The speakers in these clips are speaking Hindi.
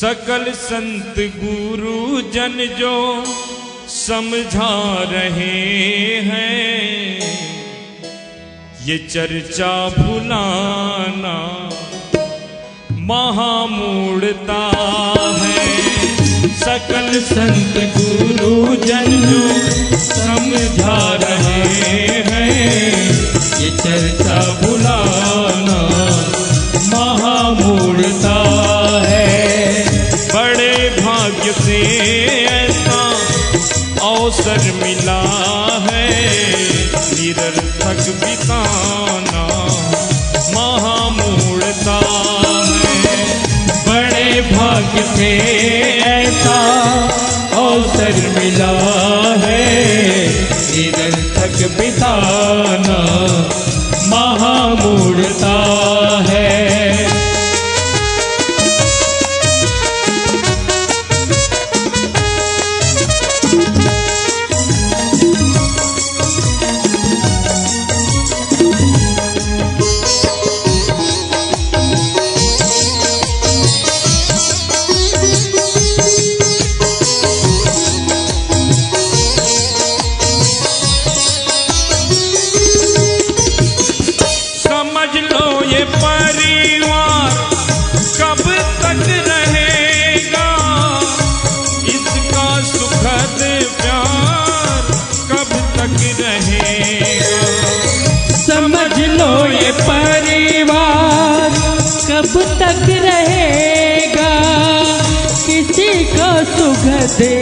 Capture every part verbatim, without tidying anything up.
सकल संत गुरु जन जो समझा रहे हैं, ये चर्चा भुलाना महामूढ़ता है। सकल संत गुरु जन जो समझा रहे हैं, ये चर्चा भुलाना महामूढ़ता है। बड़े भाग्य से ऐसा अवसर मिला है, निरर्थक बिताना महामूढ़ता है। बड़े भाग्य से ऐसा अवसर मिला है, निरर्थक बिताना महामूढ़ता है।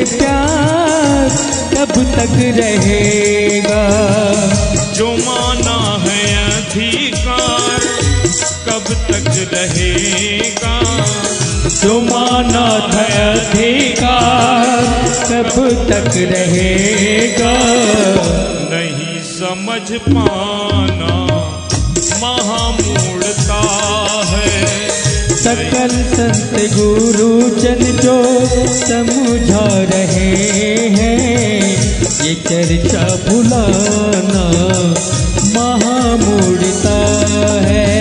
प्यार कब तक रहेगा, जो माना है अधिकार कब तक रहेगा, जो माना था अधिकार कब तक रहेगा। नहीं समझ पाना महामूढ़ता है। सकल संत गुरु जन जो समझा रहे हैं, ये चर्चा भुलाना महामूढ़ता है।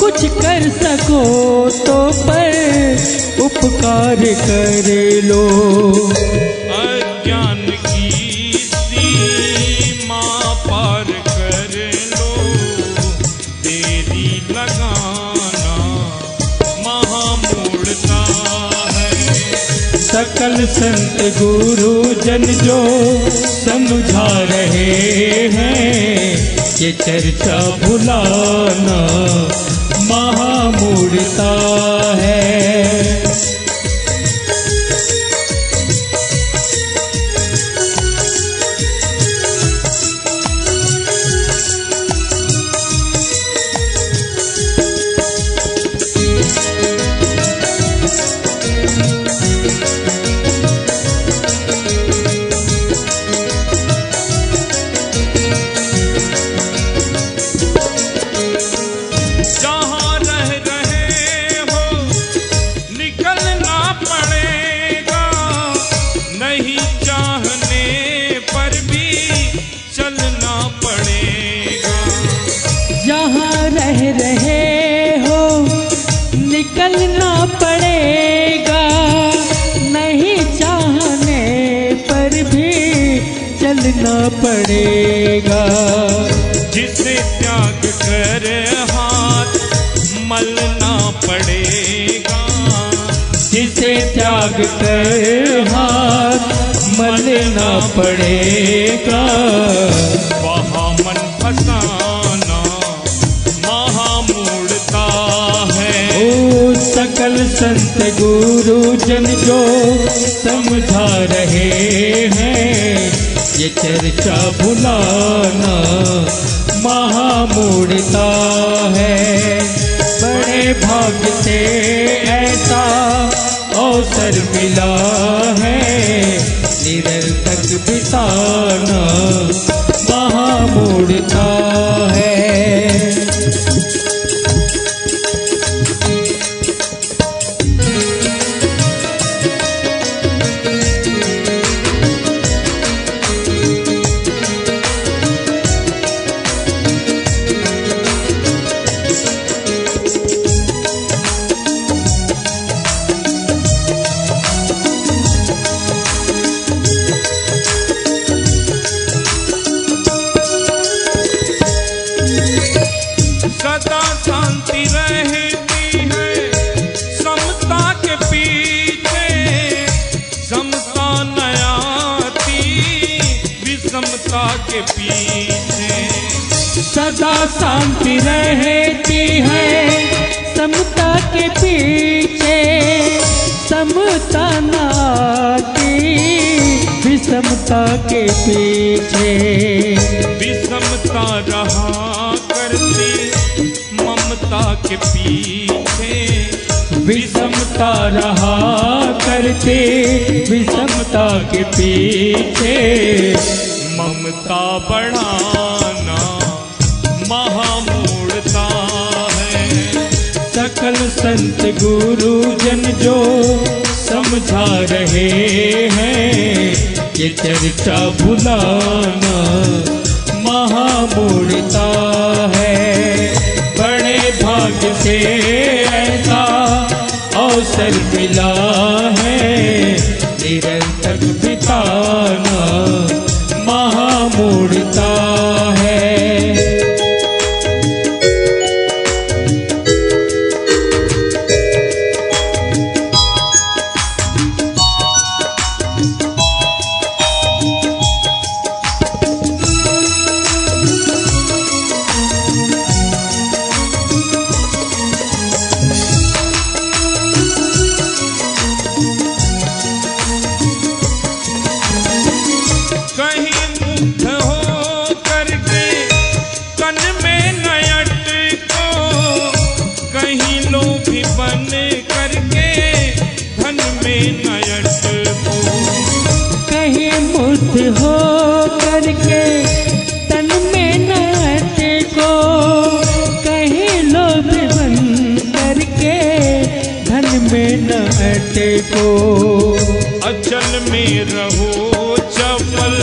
कुछ कर सको तो पर उपकार कर लो। अज्ञान की सीमा पार कर लो, देरी लगाना महामूढ़ता है। सकल संत गुरु जन जो समझा रहे हैं, ये चर्चा भुलाना महामूढ़ता है। पड़ेगा जिसे त्याग कर हाथ मलना पड़ेगा, जिसे त्याग कर हाथ मलना पड़ेगा। वहाँ मन फंसाना महामूढ़ता है। संत गुरु जन जो समझा रहे हैं, ये चर्चा भुलाना महामूढ़ता है। बड़े भाग्य से ऐसा अवसर मिला है, निरर्थक बिताना महामूढ़ता है। सदा शांति रहती है समता के पीछे, समता ना आती विषमता के पीछे। विषमता रहा करती ममता के पीछे, विषमता रहा करते विषमता के पीछे। ममता बढ़ाना महामूढ़ता है। सकल संत गुरु जन जो समझा रहे हैं, ये चर्चा भुलाना महामूढ़ता है। बड़े भाग्य से ऐसा अवसर मिला है, निरंतर बिताना मूर्ता है। हो करके तन में न अटको, कहीं लोभ बन करके धन में न अटको। अचल में रहो चपल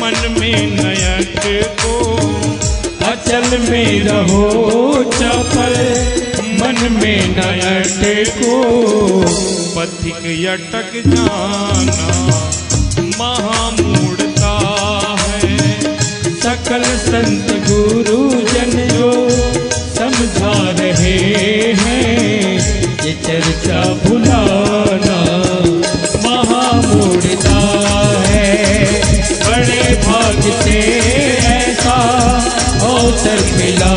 मन में न अटको, अचल में रहो चपल मन में न अटको। पथिक अटक जाना महामूढ़ता है। सकल संत गुरु जन जो समझा रहे हैं, ये चर्चा भुलाना महामूढ़ता है। बड़े भाग्य से ऐसा अवसर मिला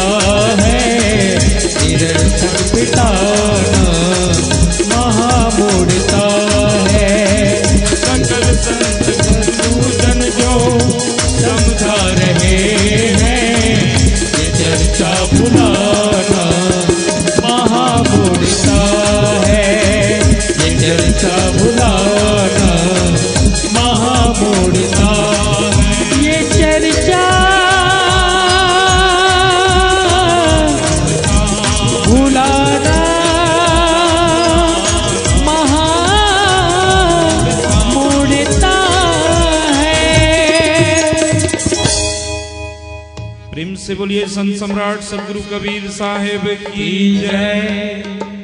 है, निरर्थक बिताना महामूढ़ता है। सकल संत समझा रहे हैं, ये चर्चा भुलाना महामूढ़ता है। ये चर्चा भुलाना महामूढ़ता है। ये चर्चा भुलाना से बोलिए संत सम्राट सदगुरु कबीर साहेब की जय।